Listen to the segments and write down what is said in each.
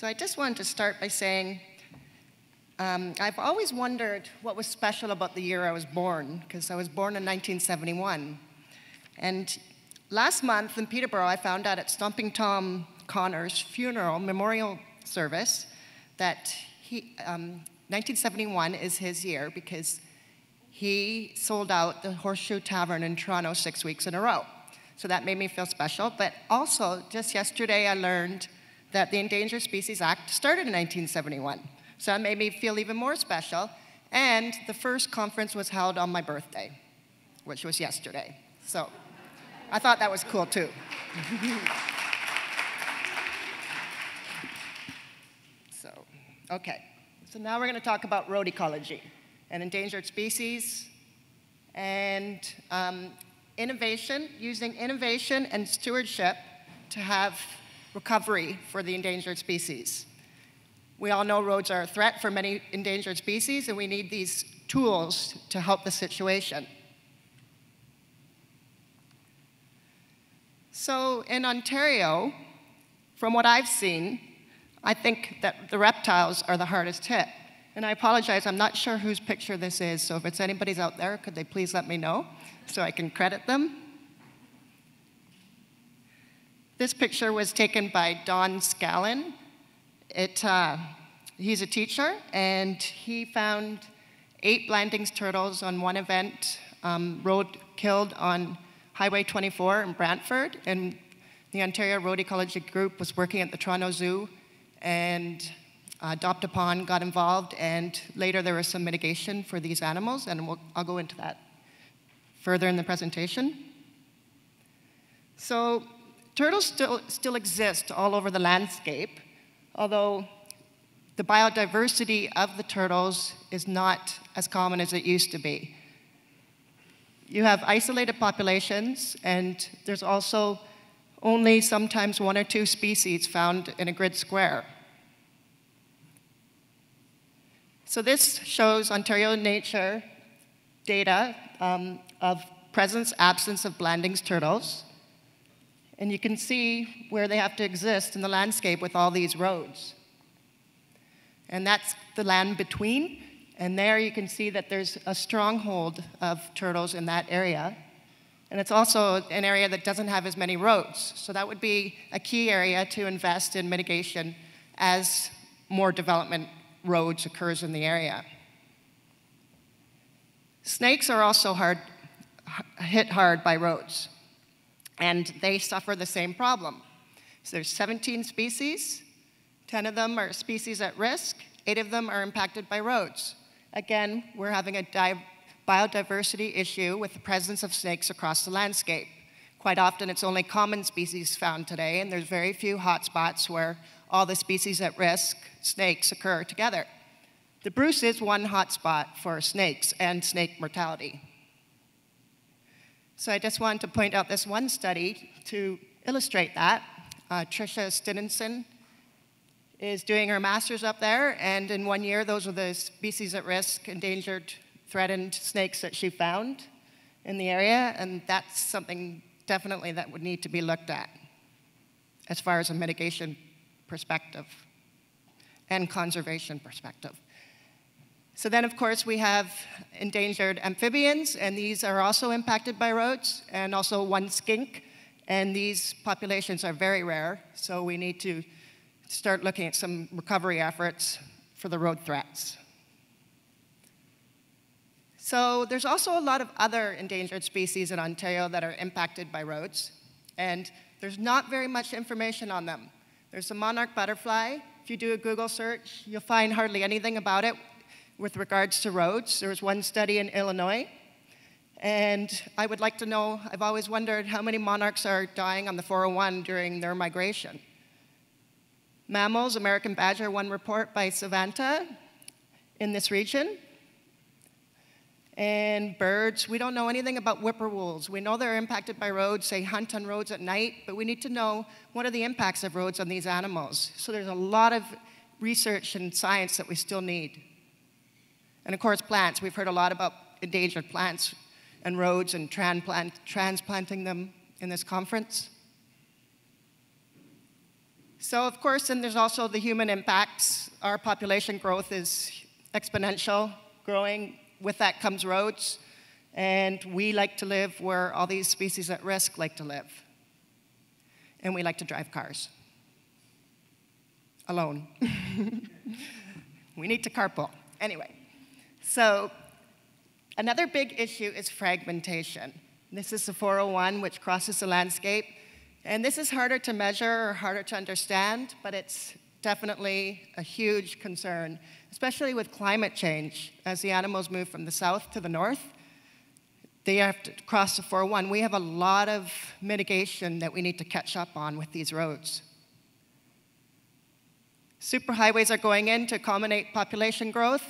So I just wanted to start by saying I've always wondered what was special about the year I was born, because I was born in 1971. And last month in Peterborough, I found out at Stomping Tom Connor's funeral memorial service that he, 1971 is his year because he sold out the Horseshoe Tavern in Toronto 6 weeks in a row. So that made me feel special. But also, just yesterday, I learned that the Endangered Species Act started in 1971. So that made me feel even more special. And the first conference was held on my birthday, which was yesterday. So I thought that was cool, too. So, OK. So now we're going to talk about road ecology and endangered species and innovation, using innovation and stewardship to have recovery for the endangered species. We all know roads are a threat for many endangered species, and we need these tools to help the situation. So in Ontario, from what I've seen, I think that the reptiles are the hardest hit. And I apologize, I'm not sure whose picture this is, so if it's anybody's out there, could they please let me know so I can credit them? This picture was taken by Don Scallon. He's a teacher, and he found 8 Blanding's turtles on one event, road killed on Highway 24 in Brantford, and the Ontario Road Ecology Group was working at the Toronto Zoo, and Adopt-A-Pond got involved, and later there was some mitigation for these animals, and I'll go into that further in the presentation. So turtles still exist all over the landscape, although the biodiversity of the turtles is not as common as it used to be. You have isolated populations, and there's also only sometimes 1 or 2 species found in a grid square. So this shows Ontario Nature data of presence, absence of Blanding's turtles. And you can see where they have to exist in the landscape with all these roads. And that's the land between. And there you can see that there's a stronghold of turtles in that area. And it's also an area that doesn't have as many roads. So that would be a key area to invest in mitigation as more development roads occurs in the area. Snakes are also hit hard by roads. And they suffer the same problem. So there's 17 species. 10 of them are species at risk. 8 of them are impacted by roads. Again, we're having a biodiversity issue with the presence of snakes across the landscape. Quite often, it's only common species found today, and there's very few hotspots where all the species at risk snakes occur together. The Bruce is one hotspot for snakes and snake mortality. So I just wanted to point out this one study to illustrate that. Tricia Stenensen is doing her master's up there, and in 1 year, those were the species at risk, endangered, threatened snakes that she found in the area, and that's something definitely that would need to be looked at as far as a mitigation perspective and conservation perspective. So then, of course, we have endangered amphibians, and these are also impacted by roads, and also one skink. And these populations are very rare, so we need to start looking at some recovery efforts for the road threats. So there's also a lot of other endangered species in Ontario that are impacted by roads, and there's not very much information on them. There's the monarch butterfly. If you do a Google search, you'll find hardly anything about it. With regards to roads, there was one study in Illinois, and I would like to know, I've always wondered how many monarchs are dying on the 401 during their migration. Mammals, American badger, one report by Savanta in this region. And birds, we don't know anything about whippoorwills. We know they're impacted by roads, they hunt on roads at night, but we need to know what are the impacts of roads on these animals. So there's a lot of research and science that we still need. And of course, plants. We've heard a lot about endangered plants and roads and transplanting them in this conference. So of course, and there's also the human impacts. Our population growth is exponential, growing. With that comes roads, and we like to live where all these species at risk like to live. And we like to drive cars. Alone. We need to carpool. Anyway, so another big issue is fragmentation. This is the 401, which crosses the landscape. And this is harder to measure or harder to understand, but it's definitely a huge concern, especially with climate change. As the animals move from the south to the north, they have to cross the 401. We have a lot of mitigation that we need to catch up on with these roads. Superhighways are going in to accommodate population growth,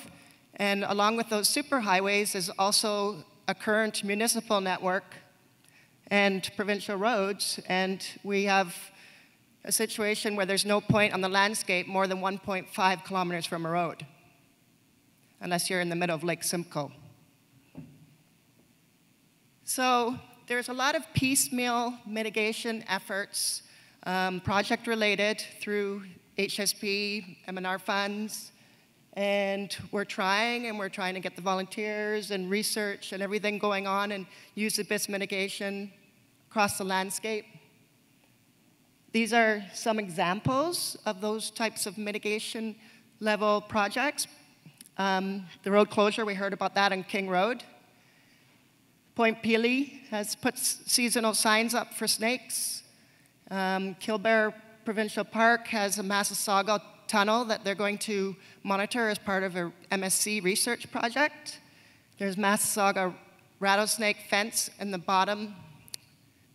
and along with those superhighways is also a current municipal network and provincial roads, and we have a situation where there's no point on the landscape more than 1.5 kilometers from a road, unless you're in the middle of Lake Simcoe. So there's a lot of piecemeal mitigation efforts, project-related through HSP, MNR funds, and we're trying to get the volunteers and research and everything going on and use the best mitigation across the landscape. These are some examples of those types of mitigation level projects. The road closure, we heard about that on King Road. Point Pelee has put seasonal signs up for snakes. Kilbear Provincial Park has a Massasauga tunnel that they're going to monitor as part of a MSC research project. There's Massasauga rattlesnake fence in the bottom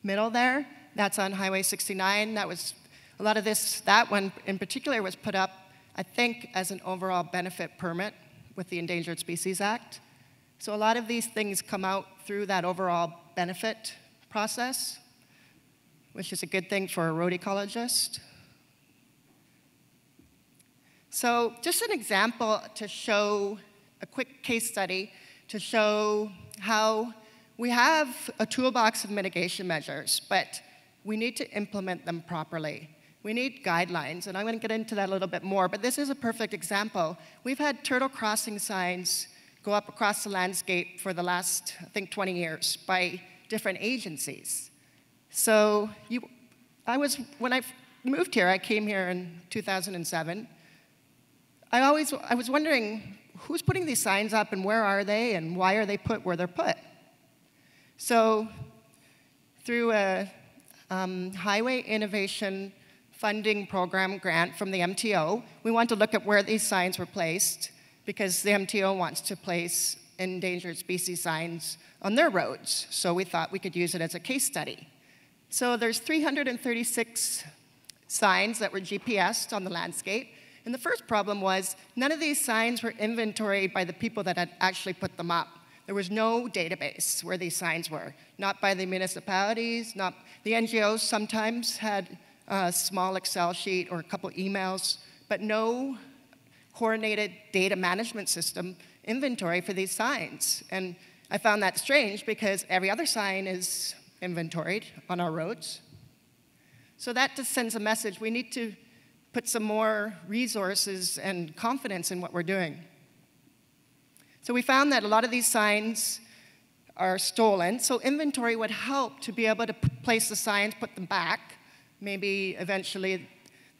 middle there. That's on Highway 69. That was a lot of this. That one in particular was put up, I think, as an overall benefit permit with the Endangered Species Act. So a lot of these things come out through that overall benefit process, which is a good thing for a road ecologist. So just an example to show, a quick case study to show how we have a toolbox of mitigation measures, but we need to implement them properly. We need guidelines, and I'm going to get into that a little bit more, but this is a perfect example. We've had turtle crossing signs go up across the landscape for the last, I think, 20 years by different agencies. So when I moved here, I came here in 2007, I was wondering, who's putting these signs up and where are they and why are they put where they're put? So through a Highway Innovation Funding Program grant from the MTO, we want to look at where these signs were placed because the MTO wants to place endangered species signs on their roads. So we thought we could use it as a case study. So there's 336 signs that were GPSed on the landscape. And the first problem was none of these signs were inventoried by the people that had actually put them up. There was no database where these signs were, not by the municipalities, not the NGOs sometimes had a small Excel sheet or a couple emails, but no coordinated data management system inventory for these signs. And I found that strange because every other sign is inventoried on our roads. So that just sends a message. We need to put some more resources and confidence in what we're doing. So we found that a lot of these signs are stolen, so inventory would help to be able to place the signs, put them back. Maybe eventually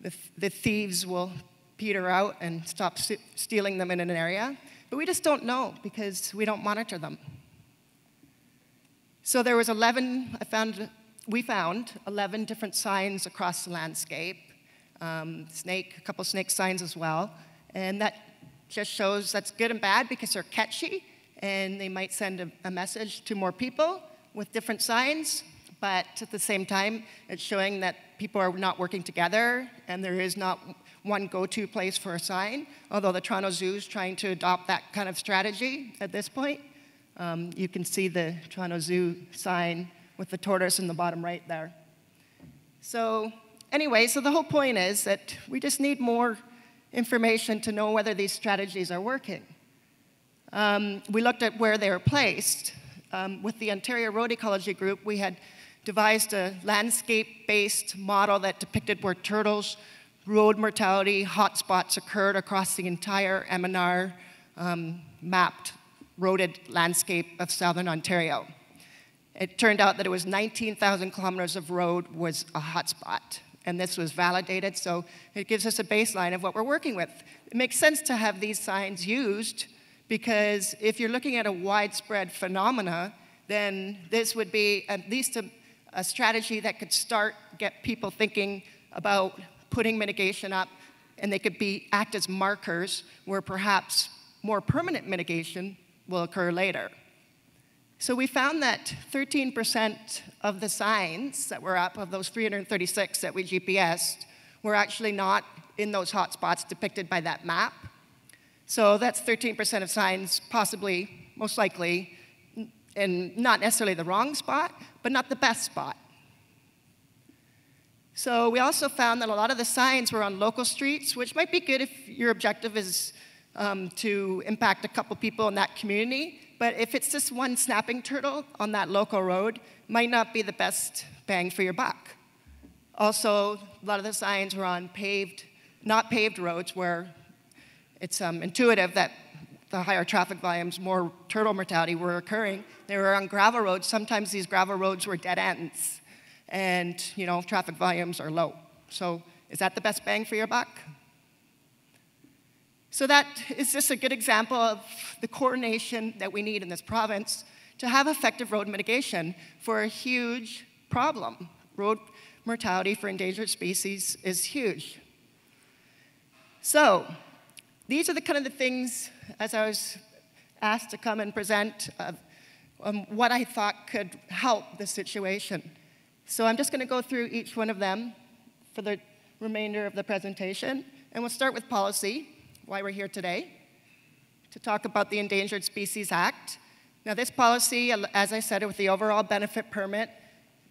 the thieves will peter out and stop stealing them in an area. But we just don't know because we don't monitor them. So there was we found 11 different signs across the landscape. A couple snake signs as well, and that just shows that's good and bad because they're catchy and they might send a message to more people with different signs, but at the same time, it's showing that people are not working together and there is not one go-to place for a sign, although the Toronto Zoo is trying to adopt that kind of strategy at this point. You can see the Toronto Zoo sign with the tortoise in the bottom right there. So anyway, so the whole point is that we just need more information to know whether these strategies are working. We looked at where they were placed. With the Ontario Road Ecology Group, we had devised a landscape-based model that depicted where turtles road mortality hotspots occurred across the entire MNR mapped roaded landscape of southern Ontario. It turned out that it was 19,000 kilometers of road was a hotspot, and this was validated, so it gives us a baseline of what we're working with. It makes sense to have these signs used, because if you're looking at a widespread phenomena, then this would be at least a strategy that could get people thinking about putting mitigation up, and they could act as markers where perhaps more permanent mitigation will occur later. So we found that 13% of the signs that were up, of those 336 that we GPSed, were actually not in those hotspots depicted by that map. So that's 13% of signs possibly, most likely, in not necessarily the wrong spot, but not the best spot. So we also found that a lot of the signs were on local streets, which might be good if your objective is to impact a couple people in that community. But if it's just one snapping turtle on that local road, might not be the best bang for your buck. Also, a lot of the signs were on paved, not paved roads where it's intuitive that the higher traffic volumes, more turtle mortality were occurring. They were on gravel roads. Sometimes these gravel roads were dead ends, and you know, traffic volumes are low. So is that the best bang for your buck? So that is just a good example of the coordination that we need in this province to have effective road mitigation for a huge problem. Road mortality for endangered species is huge. So these are the kind of the things, as I was asked to come and present, what I thought could help the situation. So I'm just going to go through each one of them for the remainder of the presentation. And we'll start with policy. Why we're here today, to talk about the Endangered Species Act. Now this policy, as I said, with the overall benefit permit,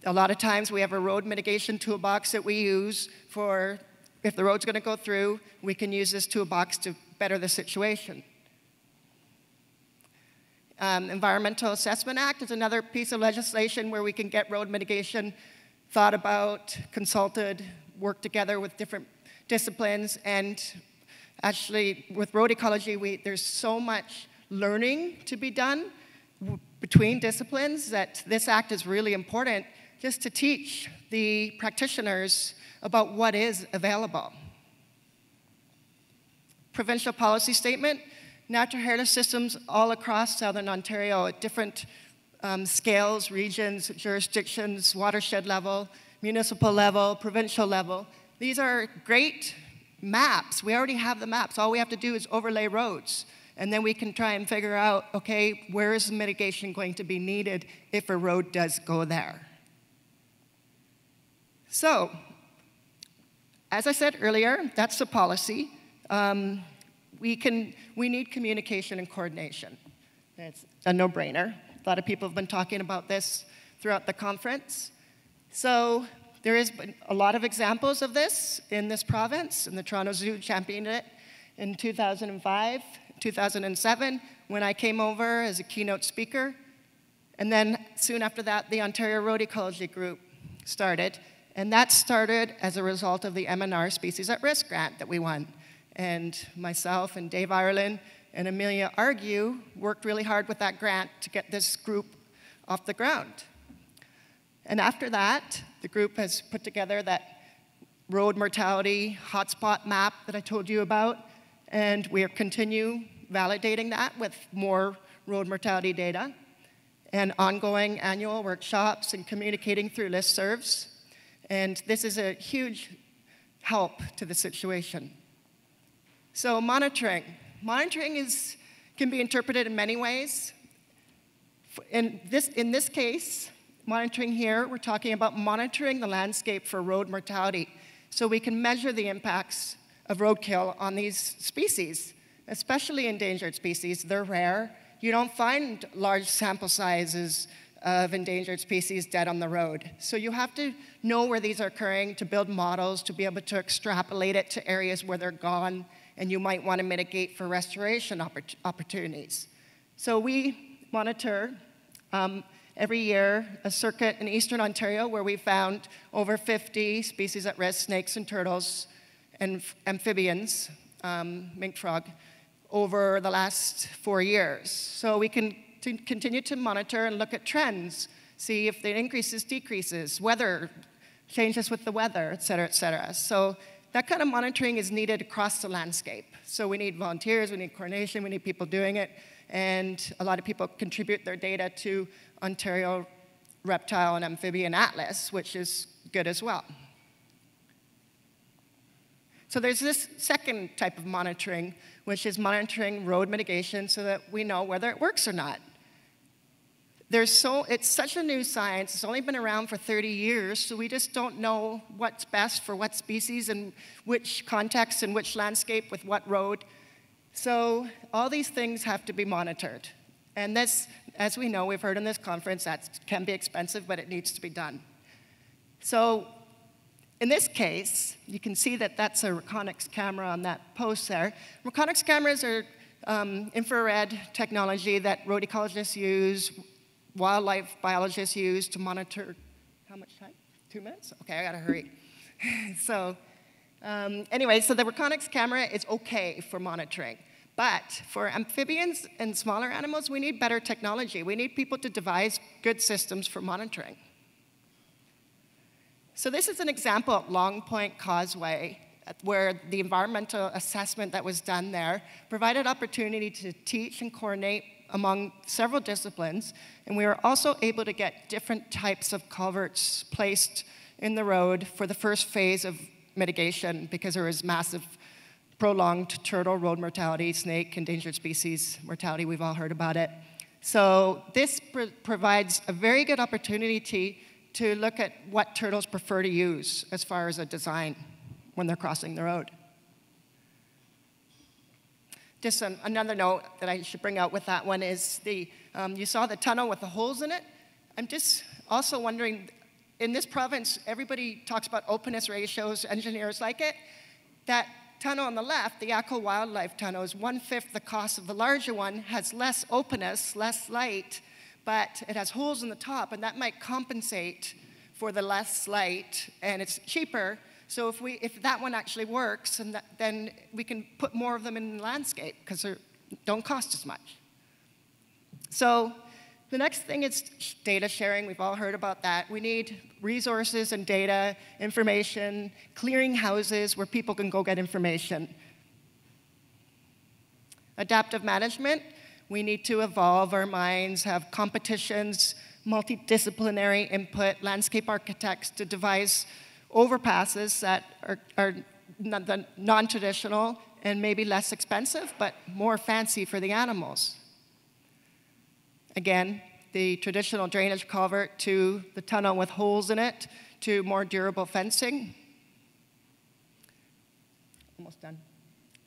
a lot of times we have a road mitigation toolbox that we use for, if the road's gonna go through, we can use this toolbox to better the situation. Environmental Assessment Act is another piece of legislation where we can get road mitigation thought about, consulted, worked together with different disciplines, and actually, with road ecology, there's so much learning to be done between disciplines that this act is really important just to teach the practitioners about what is available. Provincial Policy Statement, natural heritage systems all across southern Ontario at different scales, regions, jurisdictions, watershed level, municipal level, provincial level. These are great maps. We already have the maps. All we have to do is overlay roads, and then we can try and figure out, okay, where is mitigation going to be needed if a road does go there? So, as I said earlier, that's the policy. We need communication and coordination. It's a no-brainer. A lot of people have been talking about this throughout the conference. So, there is a lot of examples of this in this province, and the Toronto Zoo championed it in 2005, 2007, when I came over as a keynote speaker. And then soon after that, the Ontario Road Ecology Group started, and that started as a result of the MNR Species at Risk grant that we won. And myself and Dave Ireland and Amelia Argue worked really hard with that grant to get this group off the ground. And after that, the group has put together that road mortality hotspot map that I told you about, and we continue validating that with more road mortality data and ongoing annual workshops and communicating through listservs. And this is a huge help to the situation. So monitoring. Monitoring can be interpreted in many ways. In this case, monitoring here, we're talking about monitoring the landscape for road mortality so we can measure the impacts of roadkill on these species, especially endangered species. They're rare. You don't find large sample sizes of endangered species dead on the road. So you have to know where these are occurring to build models, to be able to extrapolate it to areas where they're gone, and you might want to mitigate for restoration opportunities. So we monitor every year, a circuit in eastern Ontario where we found over 50 species at risk, snakes and turtles, and amphibians, mink frog, over the last 4 years. So we can continue to monitor and look at trends, see if the increases, decreases, weather, changes with the weather, et cetera, et cetera. So that kind of monitoring is needed across the landscape. So we need volunteers, we need coordination, we need people doing it, and a lot of people contribute their data to Ontario Reptile and Amphibian Atlas, which is good as well. So there's this second type of monitoring, which is monitoring road mitigation so that we know whether it works or not. It's such a new science, it's only been around for 30 years, so we just don't know what's best for what species and which context and which landscape with what road. So all these things have to be monitored. And this, as we know, we've heard in this conference, that can be expensive, but it needs to be done. So in this case, you can see that that's a Reconyx camera on that post there. Reconyx cameras are infrared technology that road ecologists use, wildlife biologists use to monitor, how much time? 2 minutes? Okay, I gotta hurry. So anyway, so the Reconyx camera is okay for monitoring. But for amphibians and smaller animals, we need better technology. We need people to devise good systems for monitoring. So this is an example of Long Point Causeway, where the environmental assessment that was done there provided opportunity to teach and coordinate among several disciplines, and we were also able to get different types of culverts placed in the road for the first phase of mitigation because there was massive prolonged turtle road mortality, snake, endangered species mortality, we've all heard about it. So this provides a very good opportunity to look at what turtles prefer to use as far as a design when they're crossing the road. Just another note that I should bring out with that one is the, you saw the tunnel with the holes in it. I'm just also wondering, in this province, everybody talks about openness ratios, engineers like it. That tunnel on the left, the Eco Wildlife Tunnel, is 1/5 the cost of the larger one, has less openness, less light, but it has holes in the top, and that might compensate for the less light, and it's cheaper. So if that one actually works, and then we can put more of them in the landscape because they don't cost as much. So the next thing is data sharing. We've all heard about that. We need resources and data, information, clearinghouses where people can go get information. Adaptive management. We need to evolve our minds, have competitions, multidisciplinary input, landscape architects to devise overpasses that are non-traditional and maybe less expensive, but more fancy for the animals. Again, the traditional drainage culvert to the tunnel with holes in it to more durable fencing. Almost done.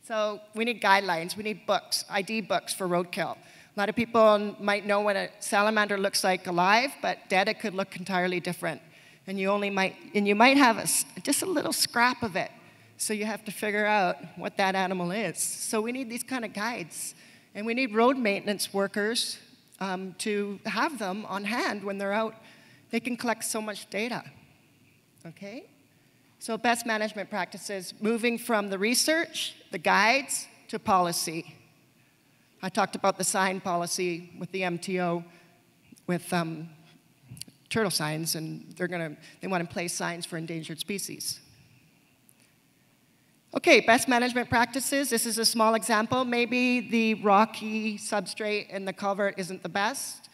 So we need guidelines, we need books, ID books for roadkill. A lot of people might know what a salamander looks like alive, but dead it could look entirely different. And you might have just a little scrap of it, so you have to figure out what that animal is. So we need these kind of guides, and we need road maintenance workers to have them on hand when they're out. They can collect so much data. Okay. So best management practices, moving from the research, the guides, to policy. I talked about the sign policy with the MTO, with turtle signs, and they want to place signs for endangered species. Okay, best management practices. This is a small example. Maybe the rocky substrate in the culvert isn't the best.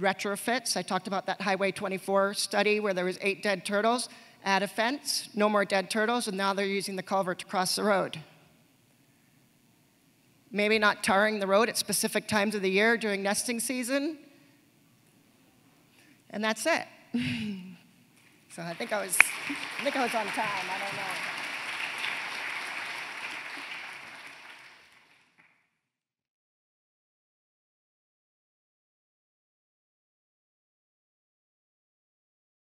Retrofits, I talked about that Highway 24 study where there was 8 dead turtles, add a fence, no more dead turtles, and now they're using the culvert to cross the road. Maybe not tarring the road at specific times of the year during nesting season. And that's it. So I think I was on time, I don't know.